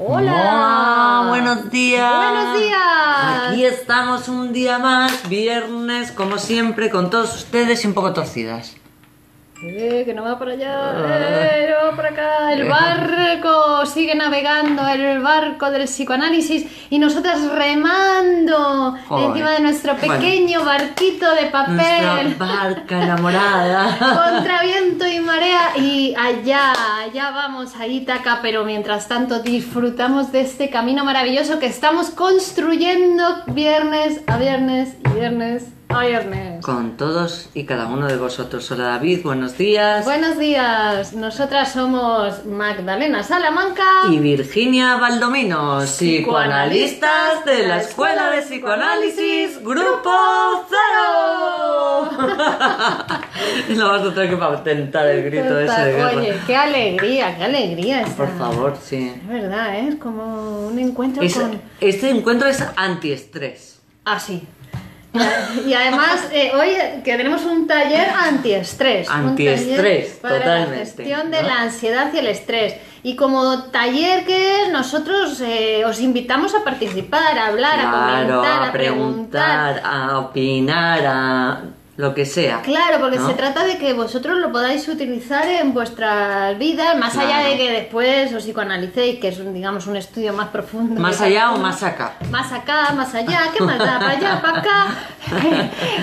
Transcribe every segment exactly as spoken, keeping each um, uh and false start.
Hola, oh, buenos días. Buenos días. Aquí estamos un día más, viernes, como siempre, con todos ustedes y un poco torcidas. Eh, que no va para allá, eh, no va para acá. El barco sigue navegando, el barco del psicoanálisis, y nosotras remando. Joder. Encima de nuestro pequeño bueno. barquito de papel. Nuestra barca enamorada. Contra viento y marea, y allá, allá vamos a Ítaca, pero mientras tanto disfrutamos de este camino maravilloso que estamos construyendo viernes a viernes y viernes. Ay, Ernest. Con todos y cada uno de vosotros. Hola David, buenos días. Buenos días, nosotras somos Magdalena Salamanca y Virginia Valdominos, psicoanalistas de la Escuela de Psicoanálisis Grupo Cero. Lo vas a tener que patentar el grito ese de guerra. Oye, qué alegría, qué alegría esta. Por favor, sí. Es verdad, ¿eh? Es como un encuentro es, con... Este encuentro es antiestrés. Ah, sí. Y además, eh, hoy que tenemos un taller antiestrés. Antiestrés, totalmente. Para la gestión de la ansiedad y el estrés. Y como taller que es, nosotros eh, os invitamos a participar, a hablar, claro, a comentar, a, a preguntar, preguntar, a opinar, a... lo que sea. Claro, porque ¿no? se trata de que vosotros lo podáis utilizar en vuestras vidas, más claro. allá de que después os psicoanalicéis, que es, digamos, un estudio más profundo. ¿Más allá o más acá? Más acá, más allá, ¿qué más da? Para allá, para acá.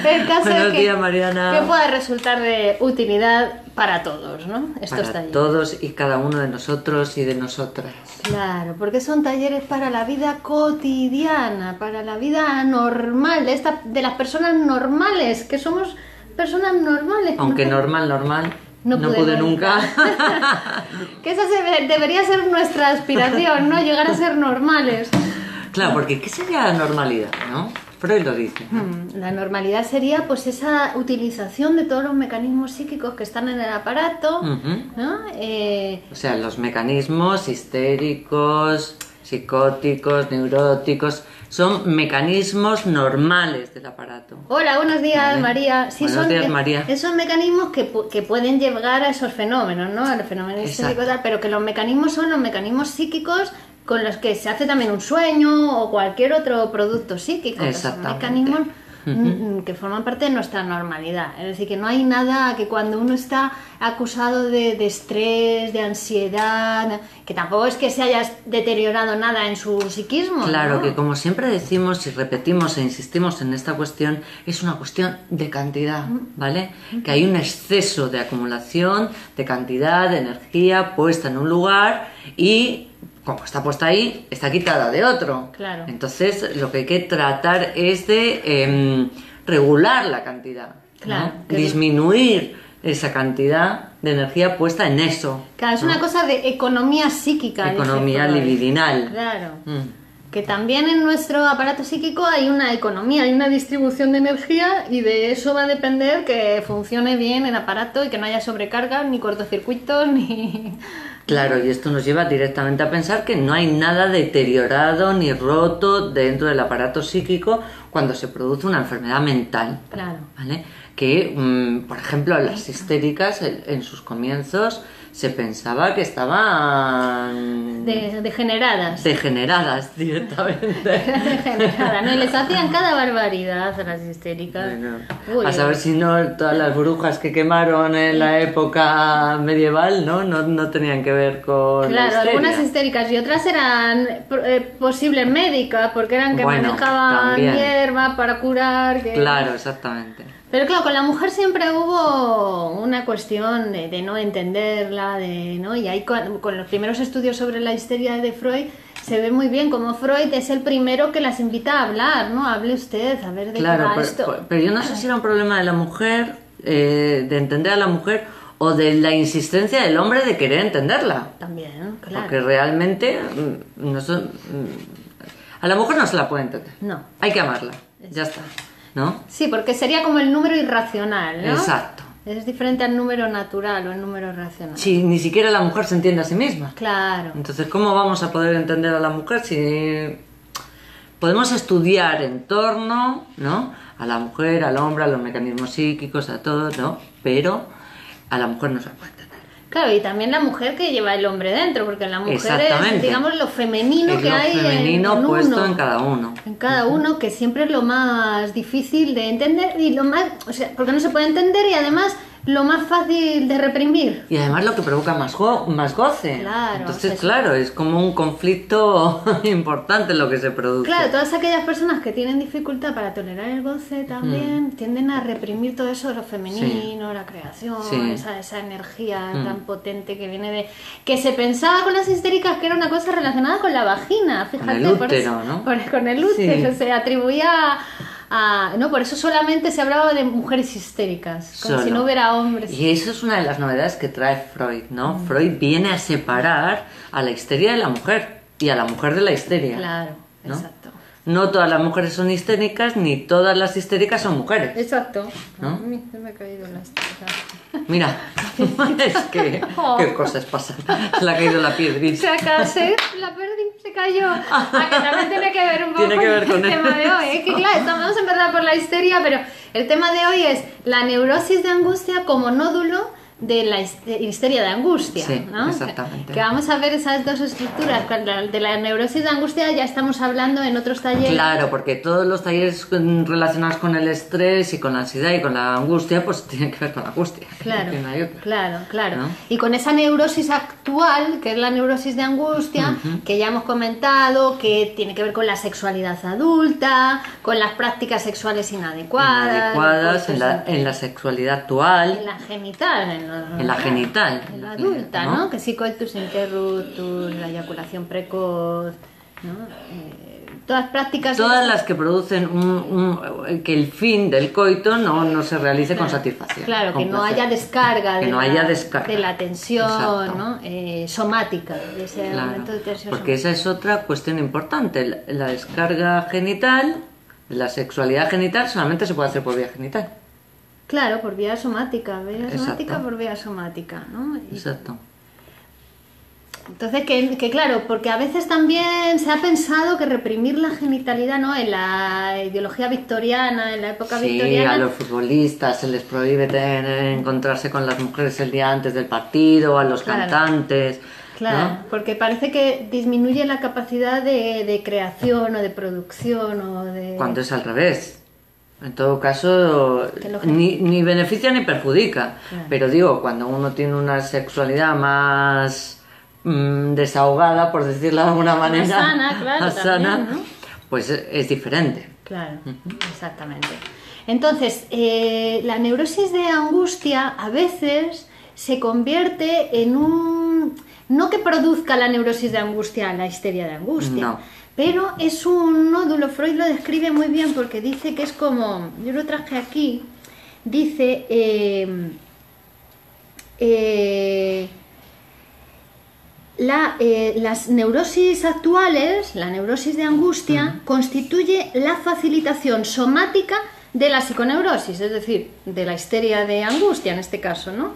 El caso Buenos es que, días, Mariana. Que pueda resultar de utilidad para todos, ¿no? Estos para talleres. Todos y cada uno de nosotros y de nosotras. Claro, porque son talleres para la vida cotidiana, para la vida normal, de, esta, de las personas normales, que somos personas normales. Aunque no, normal, normal, no, no pude nunca. Que esa se, debería ser nuestra aspiración, ¿no? Llegar a ser normales. Claro, porque ¿qué sería la normalidad, no? Freud lo dice. ¿No? La normalidad sería pues esa utilización de todos los mecanismos psíquicos que están en el aparato, uh-huh. ¿no? Eh... O sea, los mecanismos histéricos, psicóticos, neuróticos... Son mecanismos normales del aparato. Hola, buenos días, ¿vale? María. Sí, buenos son días, María. Esos mecanismos que, que pueden llegar a esos fenómenos, ¿no? A los fenómenos psíquicos, pero que los mecanismos son los mecanismos psíquicos con los que se hace también un sueño o cualquier otro producto psíquico. Exactamente. Que son mecanismos uh-huh. que forman parte de nuestra normalidad. Es decir, que no hay nada que cuando uno está acusado de, de estrés, de ansiedad, que tampoco es que se haya deteriorado nada en su psiquismo. Claro, ¿no? Que como siempre decimos y repetimos e insistimos en esta cuestión, es una cuestión de cantidad, ¿vale? Que hay un exceso de acumulación, de cantidad, de energía puesta en un lugar y... como está puesta ahí, está quitada de otro. Claro. Entonces, lo que hay que tratar es de eh, regular la cantidad. Claro. ¿No? Disminuir esa cantidad de energía puesta en eso. Claro, es ¿no? una cosa de economía psíquica. Economía libidinal. Claro. Mm. Que también en nuestro aparato psíquico hay una economía, hay una distribución de energía y de eso va a depender que funcione bien el aparato y que no haya sobrecargas, ni cortocircuitos, ni... Claro, y esto nos lleva directamente a pensar que no hay nada deteriorado ni roto dentro del aparato psíquico cuando se produce una enfermedad mental. Claro. ¿Vale? Que, mm, por ejemplo, las histéricas en, en sus comienzos... se pensaba que estaban... De, degeneradas. Degeneradas, directamente. Degeneradas, ¿no? Y les hacían cada barbaridad a las histéricas. Bueno, uy, a saber si no todas las brujas que quemaron en la época medieval, ¿no? No, no tenían que ver con Claro, la algunas histéricas y otras eran eh, posibles médicas, porque eran que bueno, manejaban también. Hierba para curar... Que... Claro, exactamente. Pero claro, con la mujer siempre hubo una cuestión de, de no entenderla, de no y ahí con, con los primeros estudios sobre la histeria de Freud se ve muy bien como Freud es el primero que las invita a hablar, ¿no? Hable usted, a ver de claro, qué va pero, esto. Pero, pero yo no sé si era un problema de la mujer, eh, de entender a la mujer o de la insistencia del hombre de querer entenderla. También, claro. Porque realmente no son, a la mujer no se la puede entender. No. Hay que amarla, ya está. ¿No? Sí, porque sería como el número irracional, ¿no? Exacto. Es diferente al número natural o el número racional. Sí, ni siquiera la mujer se entiende a sí misma. Claro. Entonces, ¿cómo vamos a poder entender a la mujer si podemos estudiar en torno, ¿no? A la mujer, al hombre, a los mecanismos psíquicos, a todo, ¿no? Pero a la mujer no se la puede entender. Claro, y también la mujer que lleva el hombre dentro, porque la mujer es, digamos, lo femenino es que lo hay femenino en, en puesto uno, en cada uno. En cada uno, que siempre es lo más difícil de entender y lo más, o sea, porque no se puede entender y además lo más fácil de reprimir. Y además lo que provoca más, go más goce. Claro, entonces, es claro, es como un conflicto importante lo que se produce. Claro, todas aquellas personas que tienen dificultad para tolerar el goce también mm. tienden a reprimir todo eso de lo femenino, sí. la creación, sí. esa, esa energía mm. tan potente que viene de... Que se pensaba con las histéricas que era una cosa relacionada con la vagina, fíjate. Con el útero, ¿no? Por, con el útero, sí. se atribuía... Ah, no, por eso solamente se hablaba de mujeres histéricas, como Solo. si no hubiera hombres. Y eso es una de las novedades que trae Freud, ¿no? Mm. Freud viene a separar a la histeria de la mujer y a la mujer de la histeria. Claro, ¿no? Exacto. No todas las mujeres son histéricas, ni todas las histéricas son mujeres. Exacto. ¿No? A mí se me ha caído la histérica. Mira, es que oh. qué cosas pasan. Se le ha caído la piedrita. Se acase, la perdí, se cayó. Ah, que también tiene que ver un poco tiene que ver con, con el eso. tema de hoy. Es que claro, estamos en verdad por la histeria, pero el tema de hoy es la neurosis de angustia como nódulo de la histeria de angustia, sí, ¿no? Exactamente. Que vamos a ver esas dos estructuras. De la neurosis de angustia ya estamos hablando en otros talleres. Claro, porque todos los talleres relacionados con el estrés y con la ansiedad y con la angustia, pues tienen que ver con la angustia. Claro, claro, claro. ¿No? Y con esa neurosis actual, que es la neurosis de angustia, uh-huh. que ya hemos comentado, que tiene que ver con la sexualidad adulta, con las prácticas sexuales inadecuadas. Inadecuadas, en la, en la sexualidad actual. En la genital, en En la genital. En la adulta, ¿no? ¿no? Que sí, coitus interruptus, la eyaculación precoz, ¿no? Eh, todas prácticas... Todas de... las que producen un, un, que el fin del coito no, no se realice claro, con satisfacción. Claro, con que placer. no haya descarga, que de, no la, haya descarga. de la tensión, Exacto. ¿no? Eh, somática, de ese claro, momento de tensión Porque somática. Esa es otra cuestión importante, la, la descarga genital, la sexualidad genital solamente se puede hacer por vía genital. Claro, por vía somática, vía Exacto. somática por vía somática, ¿no? Y Exacto. Entonces, que, que claro, porque a veces también se ha pensado que reprimir la genitalidad, ¿no? En la ideología victoriana, en la época sí, victoriana... Sí, a los futbolistas se les prohíbe tener, encontrarse con las mujeres el día antes del partido, a los claro. cantantes... Claro, ¿no? Porque parece que disminuye la capacidad de, de creación o de producción o de... Cuando es al revés... En todo caso, ni, ni beneficia ni perjudica. Claro. Pero digo, cuando uno tiene una sexualidad más mmm, desahogada, por decirlo de alguna manera, más sana, claro, más también, sana ¿no? pues es, es diferente. Claro, uh-huh. exactamente. Entonces, eh, la neurosis de angustia a veces se convierte en un... No que produzca la neurosis de angustia, la histeria de angustia. No. Pero es un nódulo, Freud lo describe muy bien porque dice que es como, yo lo traje aquí, dice, eh, eh, la, eh, las neurosis actuales, la neurosis de angustia, constituye la facilitación somática de la psiconeurosis, es decir, de la histeria de angustia en este caso, ¿no?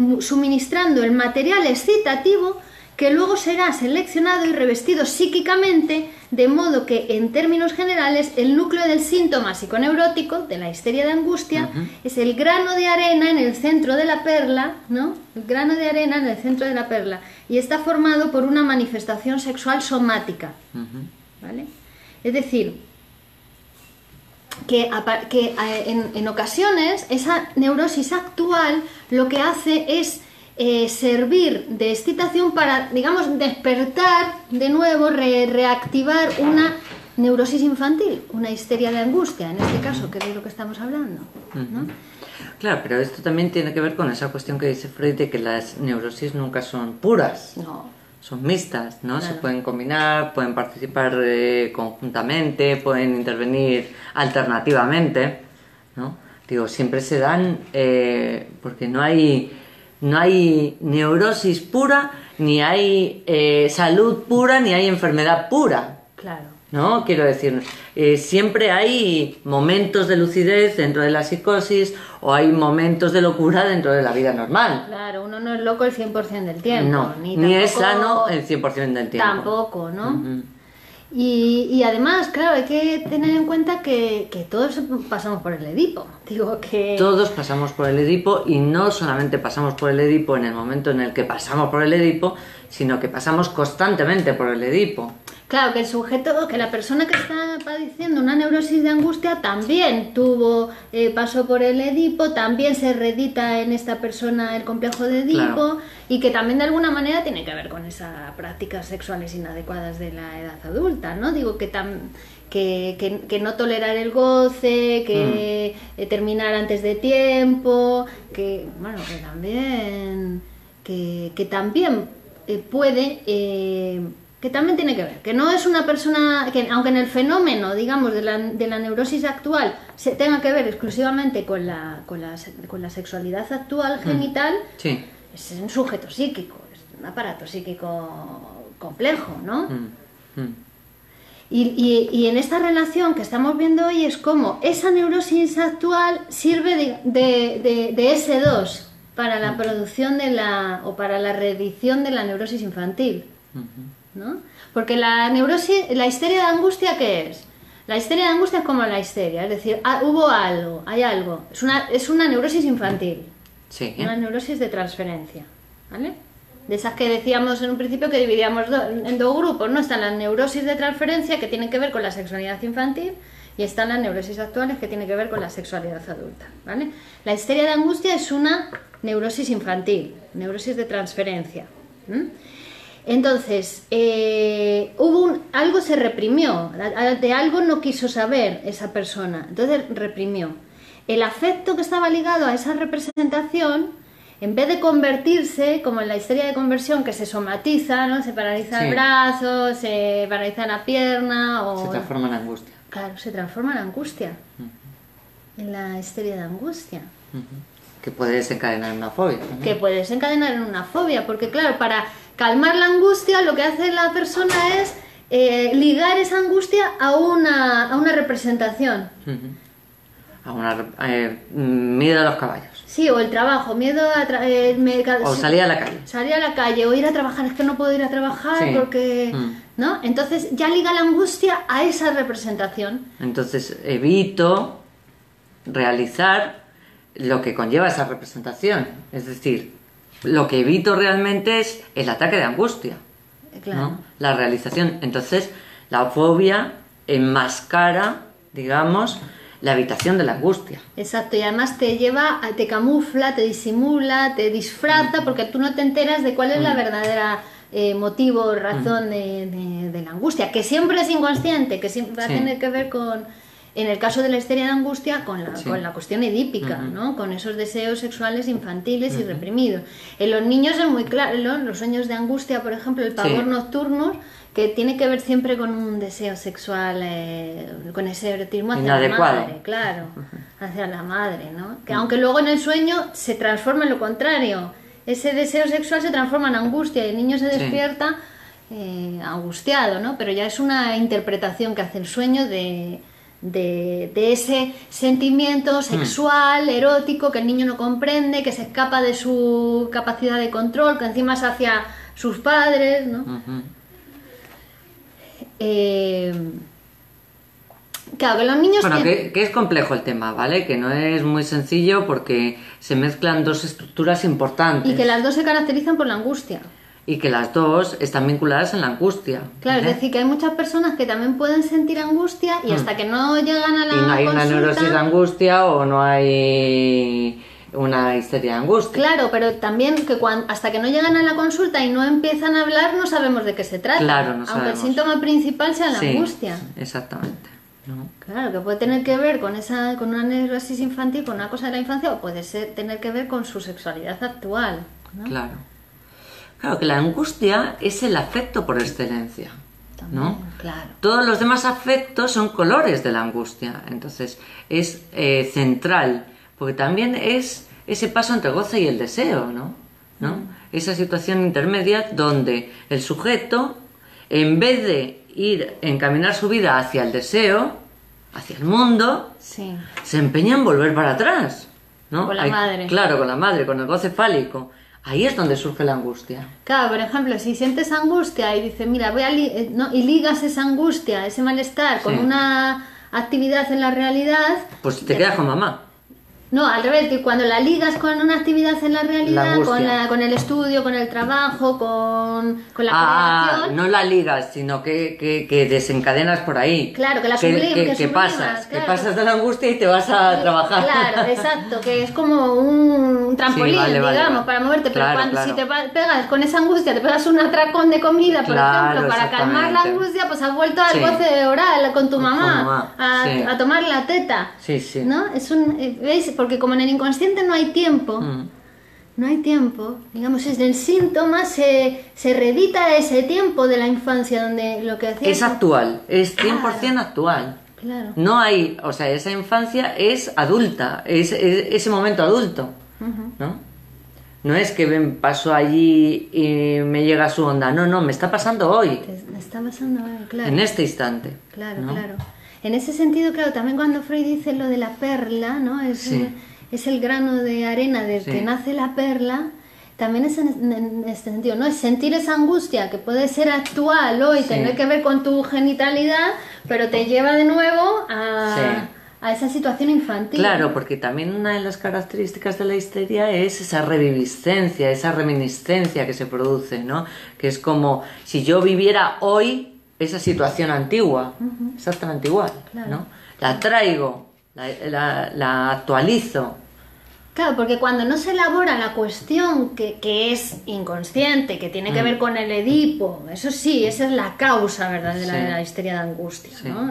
Uh-huh. Suministrando el material excitativo que luego será seleccionado y revestido psíquicamente, de modo que, en términos generales, el núcleo del síntoma psiconeurótico, de la histeria de angustia, uh-huh. es el grano de arena en el centro de la perla, ¿no? El grano de arena en el centro de la perla, y está formado por una manifestación sexual somática, uh-huh. ¿vale? Es decir, que, que en, en ocasiones esa neurosis actual lo que hace es... Eh, servir de excitación para, digamos, despertar de nuevo, re reactivar una neurosis infantil, una histeria de angustia, en este caso, que es de lo que estamos hablando, ¿no? Claro, pero esto también tiene que ver con esa cuestión que dice Freud de que las neurosis nunca son puras, no. son mixtas, ¿no? Claro. Se pueden combinar, pueden participar eh, conjuntamente, pueden intervenir alternativamente, ¿no? Digo, siempre se dan, eh, porque no hay... No hay neurosis pura, ni hay eh, salud pura, ni hay enfermedad pura. Claro. ¿No? Quiero decir, eh, siempre hay momentos de lucidez dentro de la psicosis o hay momentos de locura dentro de la vida normal. Claro, uno no es loco el cien por cien del tiempo. No, ni, tampoco, ni es sano el cien por cien del tiempo. Tampoco, ¿no? Uh-huh. Y, y además, claro, hay que tener en cuenta que, que todos pasamos por el Edipo. Digo que... Todos pasamos por el Edipo, y no solamente pasamos por el Edipo en el momento en el que pasamos por el Edipo, sino que pasamos constantemente por el Edipo. Claro, que el sujeto, que la persona que está padeciendo una neurosis de angustia también tuvo, eh, pasó por el Edipo, también se heredita en esta persona el complejo de Edipo, claro. Y que también de alguna manera tiene que ver con esas prácticas sexuales inadecuadas de la edad adulta, ¿no? Digo que tan... Que, que, que no tolerar el goce, que mm. terminar antes de tiempo, que bueno, que también que, que también eh, puede eh, que también tiene que ver, que no es una persona que, aunque en el fenómeno, digamos, de la, de la neurosis actual se tenga que ver exclusivamente con la, con la, con la sexualidad actual genital, mm. sí. es un sujeto psíquico, es un aparato psíquico complejo, ¿no? Mm. Mm. Y, y, y en esta relación que estamos viendo hoy es como esa neurosis actual sirve de, de, de, de ese dos para la producción de la, o para la reedición de la neurosis infantil, ¿no? Porque la neurosis, la histeria de angustia, ¿qué es? La histeria de angustia es como la histeria, es decir, ah, hubo algo, hay algo, es una, es una neurosis infantil, sí, ¿eh? Una neurosis de transferencia, ¿vale? De esas que decíamos en un principio que dividíamos do, en dos grupos, ¿no? Están las neurosis de transferencia, que tienen que ver con la sexualidad infantil, y están las neurosis actuales, que tienen que ver con la sexualidad adulta, ¿vale? La histeria de angustia es una neurosis infantil, neurosis de transferencia. ¿Mm? Entonces, eh, hubo un, algo se reprimió, de algo no quiso saber esa persona, entonces reprimió. El afecto que estaba ligado a esa representación, en vez de convertirse, como en la histeria de conversión, que se somatiza, ¿no? Se paraliza sí. el brazo, se paraliza la pierna... O... Se transforma en angustia. Claro, se transforma en angustia. Uh-huh. En la histeria de angustia. Uh-huh. Que puede desencadenar en una fobia. También. Que puede desencadenar en una fobia, porque claro, para calmar la angustia, lo que hace la persona es eh, ligar esa angustia a una, a una representación. Uh-huh. A una... Eh, miedo a los caballos. Sí, o el trabajo, miedo a... Tra eh, me o salir a la calle. Salir a la calle, o ir a trabajar, es que no puedo ir a trabajar sí. porque... Mm. ¿no? Entonces ya liga la angustia a esa representación. Entonces evito realizar lo que conlleva esa representación. Es decir, lo que evito realmente es el ataque de angustia. Claro. ¿No? La realización. Entonces la fobia enmascara, digamos... la habitación de la angustia. Exacto, y además te lleva, te camufla, te disimula, te disfraza, porque tú no te enteras de cuál es la verdadera eh, motivo o razón de, de, de la angustia, que siempre es inconsciente, que siempre va a tener que ver con, en el caso de la histeria de angustia, con la, sí. con la cuestión edípica, uh-huh. ¿no? Con esos deseos sexuales infantiles uh-huh. y reprimidos. En los niños es muy claro, ¿no? Los sueños de angustia, por ejemplo, el pavor sí. nocturno, que tiene que ver siempre con un deseo sexual, eh, con ese erotismo hacia inadecuado. La madre, claro, hacia la madre, ¿no? Que aunque luego en el sueño se transforma en lo contrario, ese deseo sexual se transforma en angustia y el niño se despierta sí. eh, angustiado, ¿no? Pero ya es una interpretación que hace el sueño de, de, de ese sentimiento sexual, mm. erótico, que el niño no comprende, que se escapa de su capacidad de control, que encima es hacia sus padres, ¿no? Uh-huh. Eh, claro, que los niños... Bueno, tienen... que, que es complejo el tema, ¿vale? Que no es muy sencillo porque se mezclan dos estructuras importantes. Y que las dos se caracterizan por la angustia. Y que las dos están vinculadas en la angustia. Claro, ¿vale? Es decir, que hay muchas personas que también pueden sentir angustia y hasta mm. que no llegan a la... Y no hay consulta... una neurosis de angustia o no hay... una histeria de angustia. Claro, pero también que cuando, hasta que no llegan a la consulta y no empiezan a hablar, no sabemos de qué se trata. Claro, no sabemos. Aunque el síntoma principal sea la sí, angustia. Exactamente. ¿No? Claro, que puede tener que ver con esa, con una neurosis infantil, con una cosa de la infancia, o puede ser, tener que ver con su sexualidad actual, ¿no? Claro. Claro, que la angustia es el afecto por excelencia. También, ¿no? Claro. Todos los demás afectos son colores de la angustia. Entonces, es eh, central. Porque también es ese paso entre el goce y el deseo, ¿no? ¿No? Esa situación intermedia donde el sujeto, en vez de ir, encaminar su vida hacia el deseo, hacia el mundo, sí. se empeña en volver para atrás, ¿no? Con la Hay, madre. Claro, con la madre, con el goce fálico. Ahí es donde surge la angustia. Claro, por ejemplo, si sientes angustia y dices, mira, voy a li no, y ligas esa angustia, ese malestar con sí. una actividad en la realidad... Pues te quedas con mamá. No, al revés, que cuando la ligas con una actividad en la realidad, la con, la, con el estudio, con el trabajo, con, con la ah, comunicación... no la ligas, sino que, que, que desencadenas por ahí. Claro, que la sublimas, que, que, que, que pasas, claro. que pasas de la angustia y te vas a sí, trabajar. Claro, exacto, que es como un trampolín, sí, vale, digamos, vale, vale. para moverte. Pero claro, cuando, claro. si te pegas con esa angustia, te pegas un atracón de comida, por claro, ejemplo, para calmar la angustia, pues has vuelto al sí. goce oral con tu mamá, con mamá. A, sí. a tomar la teta. Sí, sí. ¿No? Es un... ¿Veis? Porque como en el inconsciente no hay tiempo, mm. no hay tiempo, digamos, en el síntoma se, se reedita ese tiempo de la infancia donde lo que hacía... Es actual, es cien por cien claro. actual. Claro. No hay, o sea, esa infancia es adulta, es, es ese momento adulto, uh-huh. ¿no? No es que ven, paso allí y me llega su onda, no, no, me está pasando hoy. Me está pasando hoy, claro. En este instante. Claro, ¿no? claro. En ese sentido, claro, también cuando Freud dice lo de la perla, ¿no? Es, sí. es el grano de arena del sí. que nace la perla, también es en, en este sentido, ¿no? Es sentir esa angustia que puede ser actual hoy, sí. tener que ver con tu genitalidad, pero te lleva de nuevo a, sí. a esa situación infantil. Claro, porque también una de las características de la histeria es esa reviviscencia, esa reminiscencia que se produce, ¿no? Que es como si yo viviera hoy... esa situación antigua, uh-huh. exactamente igual, claro. ¿no? La traigo, la, la, la actualizo. Claro, porque cuando no se elabora la cuestión que, que es inconsciente, que tiene que mm. ver con el Edipo, eso sí, esa es la causa, ¿verdad?, de sí. la, la histeria de angustia, sí. ¿no?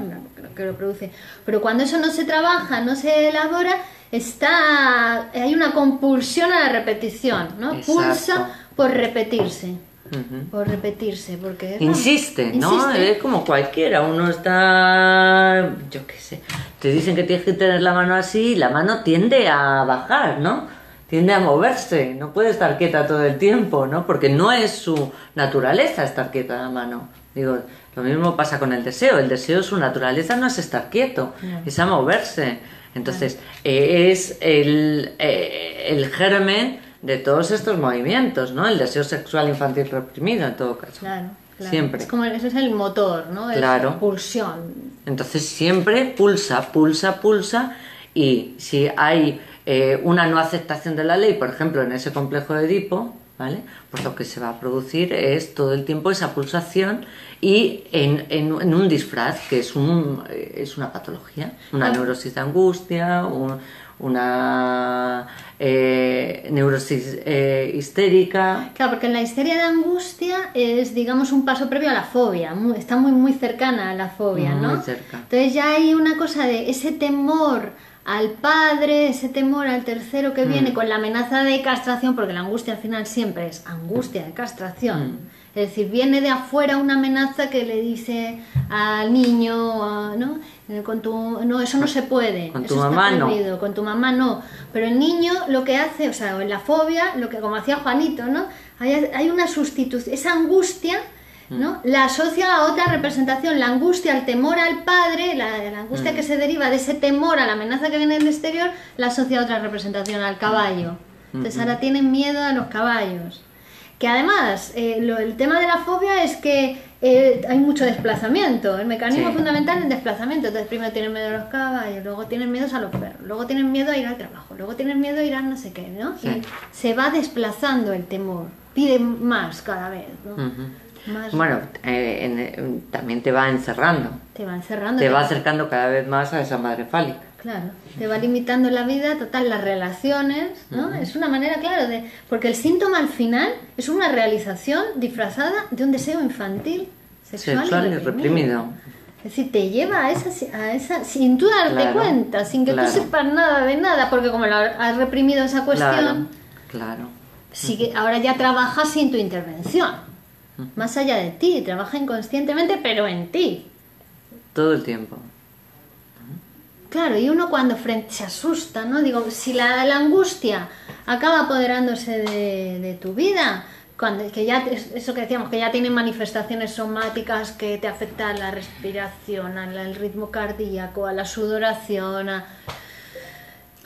Lo que lo produce. Pero cuando eso no se trabaja, no se elabora, está hay una compulsión a la repetición, ¿no? Exacto. Pulsa por repetirse. Uh-huh. Por repetirse, porque... Insiste, ¿no? Insiste. Es como cualquiera, uno está... yo qué sé, te dicen que tienes que tener la mano así, la mano tiende a bajar, ¿no? Tiende a moverse, no puede estar quieta todo el tiempo, ¿no? Porque no es su naturaleza estar quieta la mano. Digo, lo mismo pasa con el deseo, el deseo, su naturaleza no es estar quieto, no. es a moverse. Entonces, no. eh, es el, eh, el germen... de todos estos movimientos, ¿no? El deseo sexual infantil reprimido, en todo caso. Claro, claro. Siempre. Es como, ese es el motor, ¿no? Es claro. la pulsión. Entonces siempre pulsa, pulsa, pulsa. Y si hay eh, una no aceptación de la ley, por ejemplo, en ese complejo de Edipo, ¿vale? Pues lo que se va a producir es todo el tiempo esa pulsación y en, en, en un disfraz, que es, un, es una patología, una ah. neurosis de angustia, un... una eh, neurosis eh, histérica. Claro, porque la histeria de angustia es, digamos, un paso previo a la fobia, muy, está muy, muy cercana a la fobia, ¿no? Muy cerca. Entonces ya hay una cosa de ese temor al padre, ese temor al tercero que mm. viene con la amenaza de castración, porque la angustia al final siempre es angustia de castración. Mm. Es decir, viene de afuera una amenaza que le dice al niño, ¿no? Con tu, no, eso no se puede. Con tu eso mamá está prohibido, no. Con tu mamá no. Pero el niño lo que hace, o sea, en la fobia, lo que como hacía Juanito, ¿no? Hay, hay una sustitución, esa angustia, ¿no? La asocia a otra representación, la angustia, el temor al padre, la, la angustia mm. que se deriva de ese temor a la amenaza que viene del exterior, la asocia a otra representación, al caballo. Entonces mm -hmm. ahora tienen miedo a los caballos. Que además, eh, lo, el tema de la fobia es que eh, hay mucho desplazamiento, el mecanismo sí. fundamental es el desplazamiento. Entonces primero tienen miedo a los caballos, luego tienen miedo a los perros, luego tienen miedo a ir al trabajo, luego tienen miedo a ir a no sé qué, ¿no? Sí. Y se va desplazando el temor, piden más cada vez, ¿no? Uh-huh. Más. Bueno, eh, en, también te va encerrando. Te va encerrando. Te, te va acercando cada vez más a esa madre fálica. Claro, te va limitando la vida, total, las relaciones, ¿no? Uh-huh. Es una manera, claro, de... Porque el síntoma al final es una realización disfrazada de un deseo infantil, sexual, sexual y reprimido. reprimido. Es decir, te lleva a esa, a esa sin tú darte claro, cuenta, sin que claro. tú sepas nada de nada, porque como has reprimido esa cuestión, claro, claro. Sigue, ahora ya trabajas sin tu intervención, uh-huh. más allá de ti, trabaja inconscientemente, pero en ti. Todo el tiempo. Claro, y uno cuando frente se asusta, ¿no? Digo, si la, la angustia acaba apoderándose de, de tu vida, cuando, que ya, eso que decíamos, que ya tiene manifestaciones somáticas que te afectan a la respiración, al ritmo cardíaco, a la sudoración, a...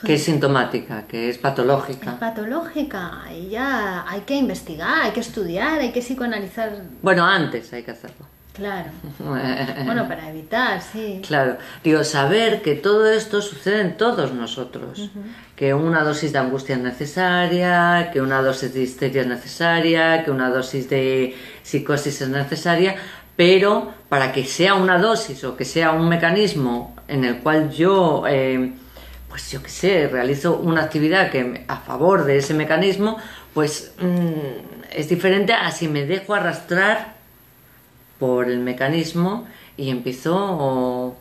Que es sintomática, que es patológica. Es patológica, y ya hay que investigar, hay que estudiar, hay que psicoanalizar. Bueno, antes hay que hacerlo. Claro. Bueno, para evitar, sí. Claro. Digo, saber que todo esto sucede en todos nosotros. Uh-huh. Que una dosis de angustia es necesaria, que una dosis de histeria es necesaria, que una dosis de psicosis es necesaria, pero para que sea una dosis o que sea un mecanismo en el cual yo... Eh, pues yo qué sé, realizo una actividad que a favor de ese mecanismo, pues mmm, es diferente a si me dejo arrastrar por el mecanismo y empiezo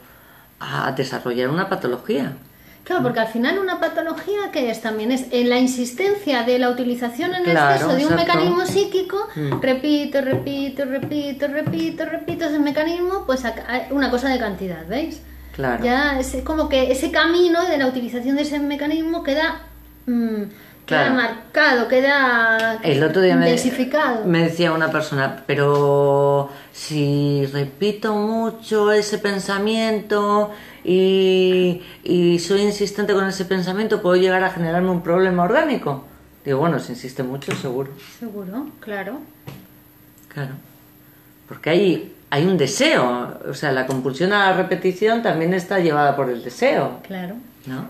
a desarrollar una patología. Claro, porque al final una patología que es también es en la insistencia de la utilización en claro, exceso de exacto. un mecanismo psíquico, mm. repito, repito, repito, repito, repito ese mecanismo, pues una cosa de cantidad, ¿veis? Claro. Ya es como que ese camino de la utilización de ese mecanismo queda, mmm, claro. queda marcado, queda el otro día intensificado. Me, me decía una persona, pero si repito mucho ese pensamiento y, y soy insistente con ese pensamiento, ¿puedo llegar a generarme un problema orgánico? Digo, bueno, si insiste mucho, seguro. Seguro, claro. Claro, porque hay... hay un deseo, o sea, la compulsión a la repetición también está llevada por el deseo. Claro. ¿No?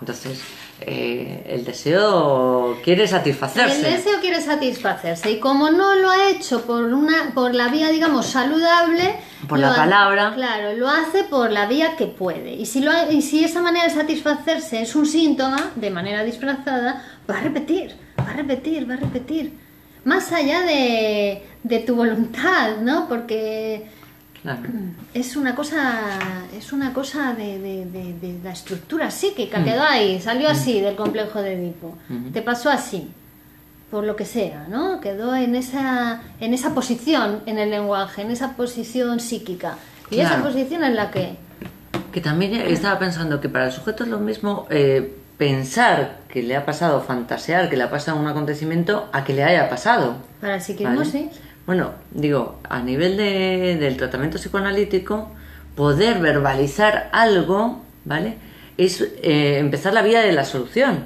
Entonces, eh, el deseo quiere satisfacerse. El deseo quiere satisfacerse y como no lo ha hecho por una por la vía, digamos, saludable... Por la palabra. Hace, claro, lo hace por la vía que puede. Y si, lo, y si esa manera de satisfacerse es un síntoma, de manera disfrazada, va a repetir, va a repetir, va a repetir. Más allá de, de tu voluntad, ¿no? Porque claro. es una cosa, es una cosa de, de, de, de la estructura psíquica. Mm. Quedó ahí, salió así del complejo de Edipo. Mm-hmm. Te pasó así, por lo que sea, ¿no? Quedó en esa, en esa posición en el lenguaje, en esa posición psíquica. Y claro. esa posición es la que... Que también estaba pensando que para el sujeto es lo mismo... Eh, pensar que le ha pasado, fantasear que le ha pasado un acontecimiento a que le haya pasado. Para el psiquismo, ¿vale? Sí. Bueno, digo, a nivel de, del tratamiento psicoanalítico, poder verbalizar algo, ¿vale? Es eh, empezar la vía de la solución.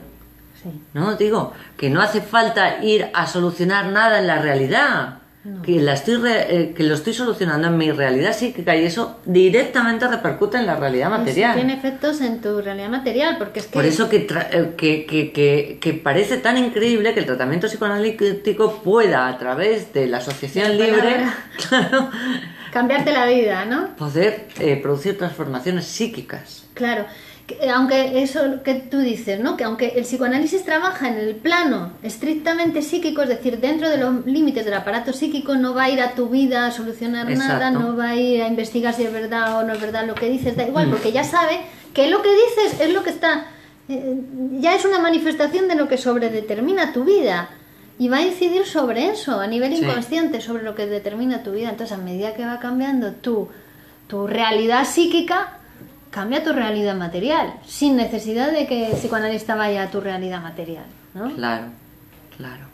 Sí. No, digo, que no hace falta ir a solucionar nada en la realidad. No. Que, la estoy re, eh, que lo estoy solucionando en mi realidad psíquica y eso directamente repercute en la realidad material. Eso tiene efectos en tu realidad material, porque es que... Por eso que, tra- que, que, que, que parece tan increíble que el tratamiento psicoanalítico pueda, a través de la asociación la libre... Claro, cambiarte la vida, ¿no? Poder eh, producir transformaciones psíquicas. Claro, aunque eso que tú dices, ¿no? Que aunque el psicoanálisis trabaja en el plano estrictamente psíquico, es decir, dentro de los límites del aparato psíquico, no va a ir a tu vida a solucionar Exacto. nada, no va a ir a investigar si es verdad o no es verdad lo que dices, da igual, mm. porque ya sabe que lo que dices es lo que está, eh, ya es una manifestación de lo que sobredetermina tu vida y va a incidir sobre eso a nivel sí. inconsciente, sobre lo que determina tu vida. Entonces, a medida que va cambiando tu, tu realidad psíquica, cambia tu realidad material, sin necesidad de que el psicoanalista vaya a tu realidad material, ¿no? Claro, claro.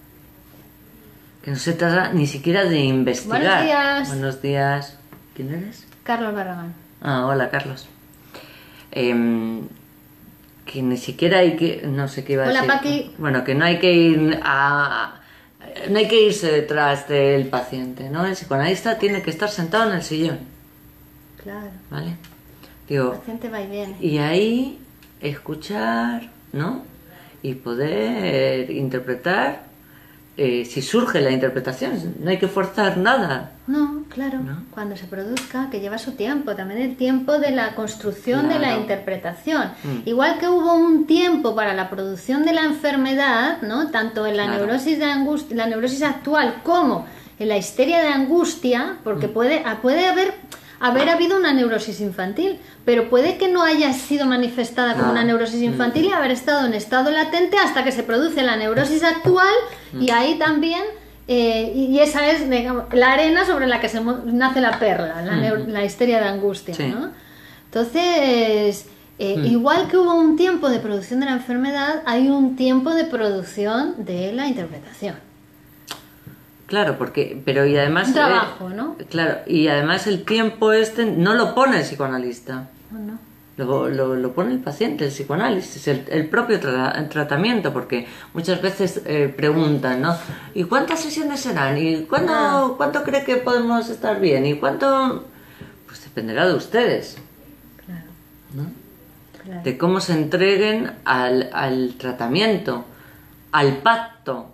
Que no se trata ni siquiera de investigar. Buenos días. Buenos días. ¿Quién eres? Carlos Barragán. Ah, hola, Carlos. Eh, que ni siquiera hay que... No sé qué iba a hola, decir. Hola, Paqui. Bueno, que no hay que ir a... No hay que irse detrás del paciente, ¿no? El psicoanalista tiene que estar sentado en el sillón. Claro. ¿Vale? Digo, el paciente va y viene. Y ahí escuchar, ¿no? Y poder interpretar eh, si surge la interpretación. No hay que forzar nada. No, claro. ¿No? Cuando se produzca, que lleva su tiempo. También el tiempo de la construcción claro. de la interpretación. Mm. Igual que hubo un tiempo para la producción de la enfermedad, ¿no? Tanto en la, claro. neurosis, de angustia, la neurosis actual como en la histeria de angustia, porque mm. puede, puede haber... haber habido una neurosis infantil, pero puede que no haya sido manifestada como ah, una neurosis infantil mm. y haber estado en estado latente hasta que se produce la neurosis actual mm. y ahí también, eh, y esa es, digamos, la arena sobre la que se nace la perla, la, mm. la histeria de angustia, sí. ¿no? Entonces, eh, mm. igual que hubo un tiempo de producción de la enfermedad, hay un tiempo de producción de la interpretación. Claro, porque, pero y además... Un trabajo, eh, ¿no? Claro, y además el tiempo este no lo pone el psicoanalista. No, no. lo, lo, lo pone el paciente, el psicoanálisis, el, el propio tra el tratamiento, porque muchas veces eh, preguntan, ¿no? ¿Y cuántas sesiones serán? ¿Y cuándo, ah. cuánto cree que podemos estar bien? ¿Y cuánto...? Pues dependerá de ustedes, claro. ¿no? Claro. De cómo se entreguen al, al tratamiento, al pacto,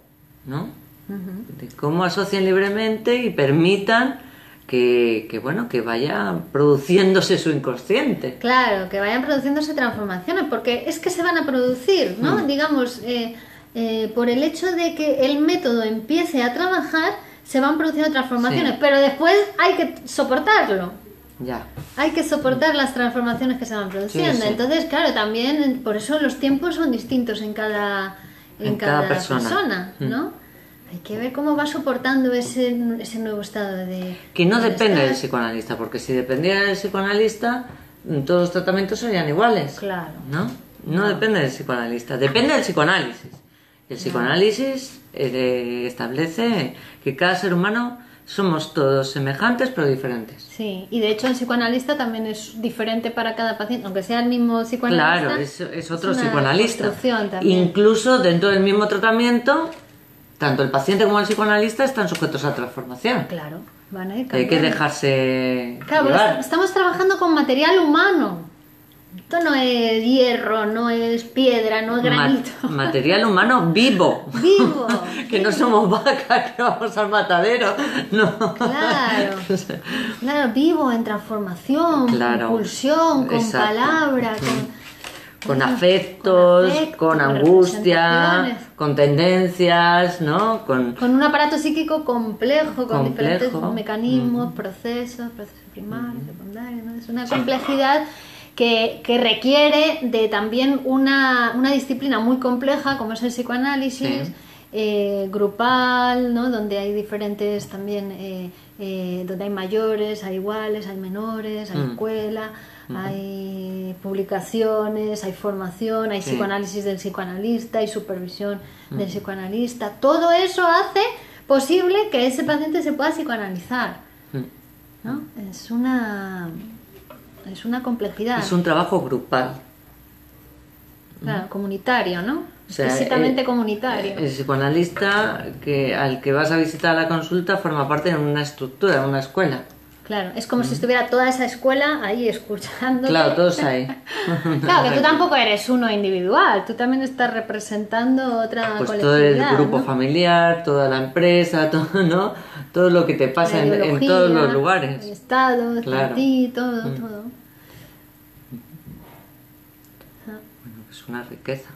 ¿no? Uh-huh. De cómo asocien libremente y permitan... Que, que bueno, que vayan produciéndose su inconsciente. Claro, que vayan produciéndose transformaciones, porque es que se van a producir, ¿no? Mm. Digamos, eh, eh, por el hecho de que el método empiece a trabajar, se van produciendo transformaciones, sí. pero después hay que soportarlo. Ya. Hay que soportar las transformaciones que se van produciendo. Sí, sí. Entonces, claro, también por eso los tiempos son distintos en cada, en en cada, cada persona, persona mm. ¿no? Hay que ver cómo va soportando ese, ese nuevo estado de... Que no depende del psicoanalista, porque si dependiera del psicoanalista, todos los tratamientos serían iguales. Claro. ¿No? No, no. depende del psicoanalista, depende del psicoanálisis. El psicoanálisis eh, establece que cada ser humano somos todos semejantes pero diferentes. Sí, y de hecho el psicoanalista también es diferente para cada paciente, aunque sea el mismo psicoanalista. Claro, es, es otro es psicoanalista. Incluso dentro del mismo tratamiento... Tanto el paciente como el psicoanalista están sujetos a transformación. Claro, van a ir cambiando. Hay que dejarse Claro, llevar. Estamos trabajando con material humano. Esto no es hierro, no es piedra, no es granito. Ma- material humano vivo. Vivo. Que vivo. No somos vacas, que vamos al matadero. No. Claro. Claro, vivo en transformación, claro. con pulsión, con Exacto. palabra, sí. con... Con afectos, con, afecto, con angustia, con tendencias, ¿no? Con, con un aparato psíquico complejo, con complejo. diferentes mecanismos, mm. procesos, procesos primarios, mm. secundarios, ¿no? Es una sí. complejidad que, que requiere de también una, una disciplina muy compleja, como es el psicoanálisis, sí. eh, grupal, ¿no? Donde hay diferentes también, eh, eh, donde hay mayores, hay iguales, hay menores, hay mm. escuela... Hay publicaciones, hay formación, hay sí. psicoanálisis del psicoanalista, hay supervisión mm. del psicoanalista. Todo eso hace posible que ese paciente se pueda psicoanalizar. Mm. ¿No? Es una, es una complejidad. Es un trabajo grupal. Claro, comunitario, ¿no? O sea, físicamente el, comunitario. El psicoanalista que, al que vas a visitar a la consulta forma parte de una estructura, de una escuela. Claro, es como mm. si estuviera toda esa escuela ahí escuchando. Claro, todos ahí. Claro, que tú tampoco eres uno individual, tú también estás representando otra pues colectividad. Todo el grupo ¿no? familiar, toda la empresa, todo, ¿no? Todo lo que te pasa en, en todos los lugares. El Estado, el claro. ti, todo, mm. todo. Bueno, es una riqueza.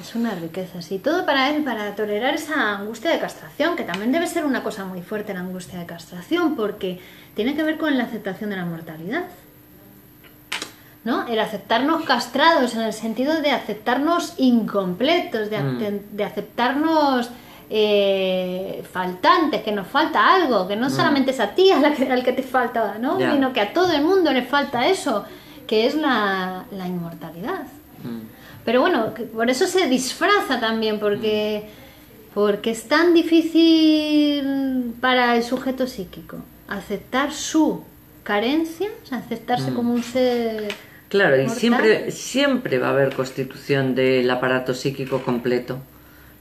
Es una riqueza, sí. Todo para él, para tolerar esa angustia de castración, que también debe ser una cosa muy fuerte la angustia de castración, porque tiene que ver con la aceptación de la mortalidad, ¿no? El aceptarnos castrados, en el sentido de aceptarnos incompletos, de, mm. de, de aceptarnos eh, faltantes, que nos falta algo, que no mm. solamente es a ti a la que, al que te falta, ¿no? Yeah. Sino que a todo el mundo le falta eso, que es la, la inmortalidad. Mm. Pero bueno, por eso se disfraza también, porque, porque es tan difícil para el sujeto psíquico aceptar su carencia, o sea, aceptarse mm. como un ser Claro, mortal. Y siempre, siempre va a haber constitución del aparato psíquico completo.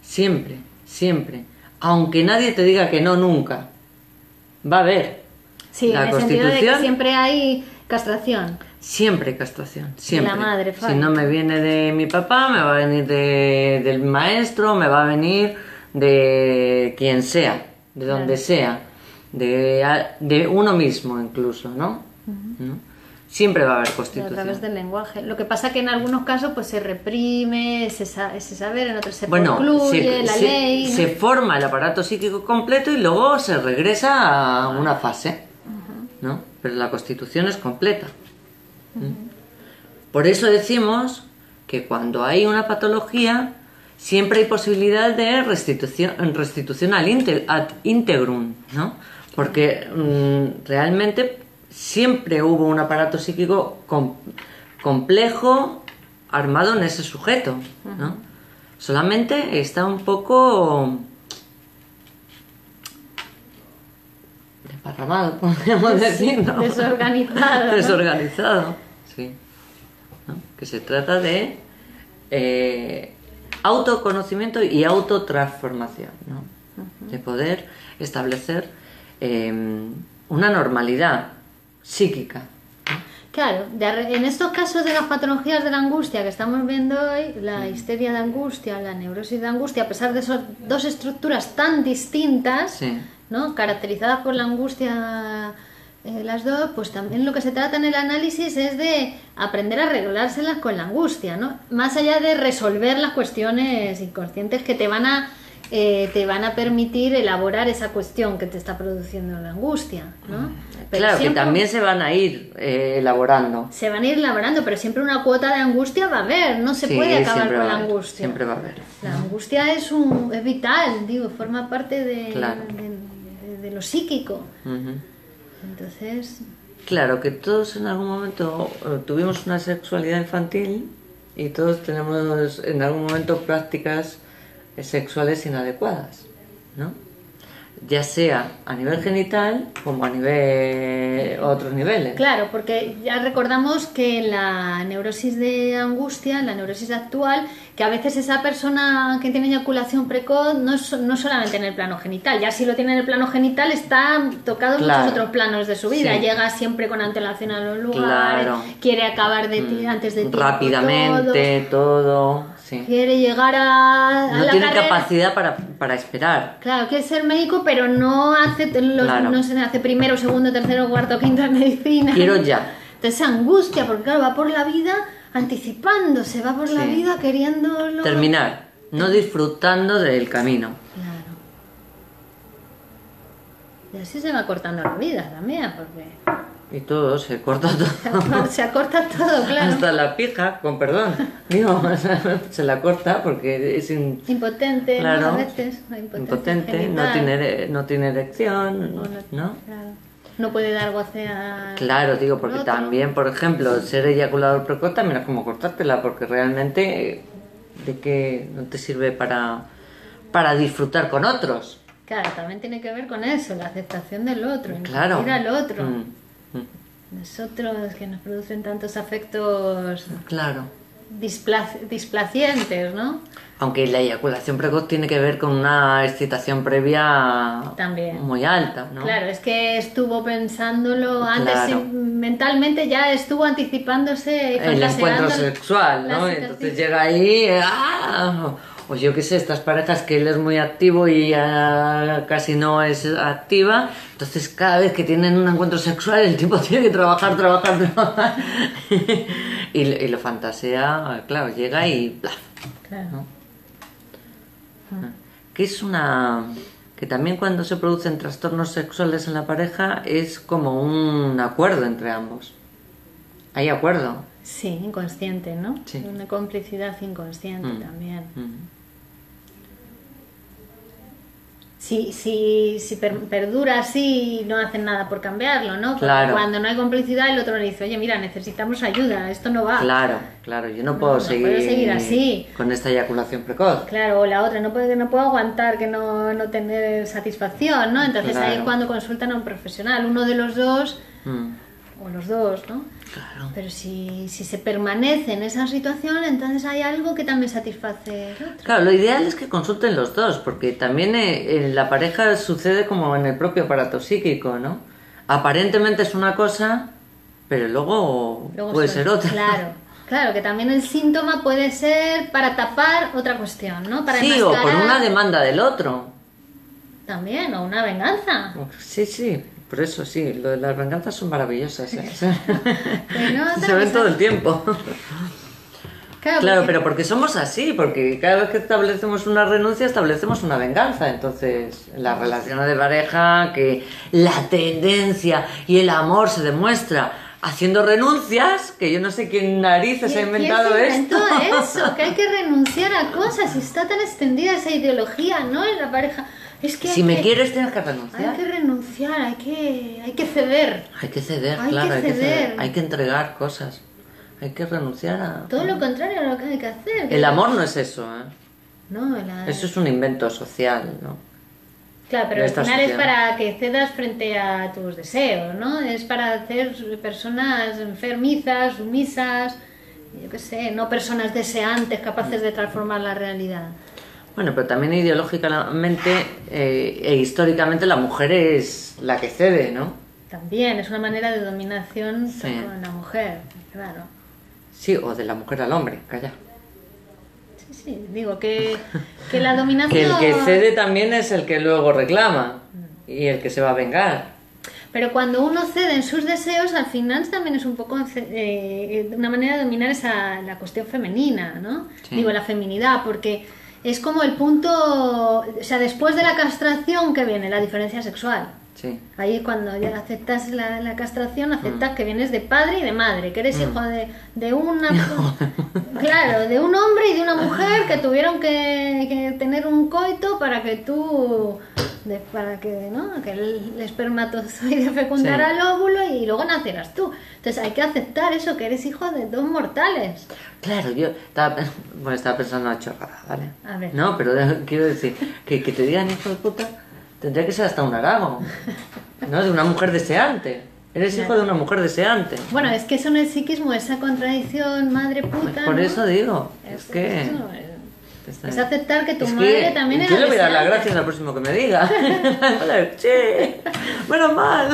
Siempre, siempre. Aunque nadie te diga que no nunca, va a haber. Sí, la en el constitución, sentido de que siempre hay castración. Siempre castración, siempre. La madre, si no me viene de mi papá, me va a venir de, del maestro, me va a venir de quien sea, de donde claro. sea, de, de uno mismo incluso, ¿no? Uh-huh. ¿No? Siempre va a haber constitución. Pero a través del lenguaje. Lo que pasa que en algunos casos pues se reprime ese, ese saber, en otros se bueno, concluye, se, la se, ley... ¿no? Se forma el aparato psíquico completo y luego se regresa a una fase, uh-huh. ¿no? Pero la constitución es completa. Por eso decimos que cuando hay una patología siempre hay posibilidad de restitución, restitución al inte, ad integrum, ¿no? Porque mm, realmente siempre hubo un aparato psíquico com, complejo armado en ese sujeto, ¿no? Solamente está un poco... desparramado, podríamos sí, decir, ¿no? Desorganizado. Desorganizado. Sí. que se trata de eh, autoconocimiento y autotransformación, ¿no? Uh-huh. De poder establecer eh, una normalidad psíquica. Claro, de, en estos casos de las patologías de la angustia que estamos viendo hoy, la histeria de angustia, la neurosis de angustia, a pesar de esas dos estructuras tan distintas, sí, ¿no?, caracterizadas por la angustia eh, las dos, pues también lo que se trata en el análisis es de aprender a regulárselas con la angustia, ¿no?, más allá de resolver las cuestiones inconscientes que te van a Eh, te van a permitir elaborar esa cuestión que te está produciendo la angustia, ¿no? Pero claro, siempre, que también se van a ir eh, elaborando. Se van a ir elaborando, pero siempre una cuota de angustia va a haber, no se sí, puede acabar con la haber, angustia. Siempre va a haber. La angustia es, un, es vital, digo, forma parte de, claro, de, de, de lo psíquico. Uh-huh. Entonces... Claro, que todos en algún momento tuvimos una sexualidad infantil y todos tenemos en algún momento prácticas sexuales inadecuadas, ¿no? Ya sea a nivel genital como a nivel otros niveles. Claro, porque ya recordamos que la neurosis de angustia, la neurosis actual, que a veces esa persona que tiene eyaculación precoz no, es, no solamente en el plano genital, ya si lo tiene en el plano genital está tocado en, claro, muchos otros planos de su vida, sí, llega siempre con antelación a los lugares, claro, quiere acabar de ti, mm, antes de ti, rápidamente, todo, todo. Sí. Quiere llegar a, a no la tiene carrera, capacidad para, para esperar. Claro, quiere ser médico, pero no hace los, claro, no se hace primero, segundo, tercero, cuarto, quinto en medicina. Quiero ya. Entonces angustia, porque claro, va por la vida anticipándose, va por, sí, la vida queriéndolo terminar, no disfrutando del camino. Claro. Y así se va cortando la vida también, porque... Y todo, se corta todo. Se acorta todo, claro. Hasta la pija, con perdón. Digo, se la corta porque es... In... Impotente, claro, ¿no? A veces. Impotente, no tiene, no tiene erección, ¿no? Claro. No puede dar goce a... Claro, digo, porque también, por ejemplo, ser eyaculador precoz también es como cortártela, porque realmente de que no te sirve para, para disfrutar con otros. Claro, también tiene que ver con eso, la aceptación del otro, claro, ir al otro. Mm. Nosotros que nos producen tantos afectos, claro, displac displacientes, ¿no? Aunque la eyaculación precoz tiene que ver con una excitación previa también muy alta, ¿no? Claro, es que estuvo pensándolo antes, claro, mentalmente ya estuvo anticipándose el encuentro sexual, ¿no? Entonces llega ahí, ¡ah! O yo qué sé, estas parejas que él es muy activo y ella casi no es activa, entonces cada vez que tienen un encuentro sexual el tipo tiene que trabajar, trabajar, trabajar y, y lo fantasea, claro, llega y ¡plaf! Claro. ¿No? Ah. Que es una... que también cuando se producen trastornos sexuales en la pareja es como un acuerdo entre ambos. Hay acuerdo. Sí, inconsciente, ¿no? Sí. Una complicidad inconsciente mm. también. Mm. Si, si, si per, perdura así, no hacen nada por cambiarlo, ¿no? Claro. Cuando no hay complicidad, el otro le dice, oye, mira, necesitamos ayuda, esto no va. Claro, claro, yo no, no puedo no seguir, puedo seguir así, con esta eyaculación precoz. Claro, o la otra, no puedo, no puedo aguantar que no, no tener satisfacción, ¿no? Entonces, claro, ahí cuando consultan a un profesional, uno de los dos... Mm. O los dos, ¿no? Claro. Pero si, si se permanece en esa situación, entonces hay algo que también satisface al otro. Claro, lo ideal es que consulten los dos, porque también en la pareja sucede como en el propio aparato psíquico, ¿no? Aparentemente es una cosa, pero luego, luego puede ser otra. Claro, claro, que también el síntoma puede ser para tapar otra cuestión, ¿no? Para sí, o por una demanda del otro. También, o una venganza. Sí, sí. Por eso sí, lo de las venganzas son maravillosas, ¿eh? No, se ven todo el tiempo. Claro, claro, porque... pero porque somos así, porque cada vez que establecemos una renuncia establecemos una venganza. Entonces, en las relaciones de pareja, que la tendencia y el amor se demuestra haciendo renuncias, que yo no sé quién narices ha inventado esto. Eso, que hay que renunciar a cosas, y está tan extendida esa ideología, ¿no? En la pareja. Es que si me que, quieres tienes que renunciar. Hay que renunciar, hay que, hay que ceder. Hay que ceder, hay claro, que ceder. Hay que ceder. Hay que entregar cosas. Hay que renunciar a... Todo a... lo contrario a lo que hay que hacer. Que el amor no es eso, ¿eh? No, la... Eso es un invento social, ¿no? Claro, pero al final sociedad. Es para que cedas frente a tus deseos, ¿no? Es para hacer personas enfermizas, sumisas... yo qué sé, no personas deseantes capaces de transformar la realidad. Bueno, pero también ideológicamente eh, e históricamente la mujer es la que cede, ¿no? También, es una manera de dominación sobre la mujer, claro. Sí, o de la mujer al hombre, calla. Sí, sí, digo que, que la dominación... que el que cede también es el que luego reclama y el que se va a vengar. Pero cuando uno cede en sus deseos, al final también es un poco eh, una manera de dominar esa, la cuestión femenina, ¿no? Sí. Digo, la feminidad, porque es como el punto... O sea, después de la castración, ¿qué viene? La diferencia sexual. Sí. Ahí cuando ya aceptas la, la castración, aceptas mm. que vienes de padre y de madre, que eres mm. hijo de, de una... No. Claro, de un hombre y de una mujer que tuvieron que, que tener un coito para que tú... De, para que, ¿no? que el, el espermatozoide fecundara sí. el óvulo y luego nacerás tú. Entonces hay que aceptar eso, que eres hijo de dos mortales. Claro, yo estaba, bueno, estaba pensando una chorrada, ¿vale? A ver. No, pero quiero decir, que, que te digan hijo de puta, tendría que ser hasta un halago, ¿no? De una mujer deseante. Eres claro. hijo de una mujer deseante. Bueno, es que eso en el psiquismo, esa contradicción madre puta. Por ¿no? eso digo, es, es que... Eso es... Es aceptar que tu es madre que también era... Yo le voy a dar las gracias al próximo que me diga. Che, menos mal.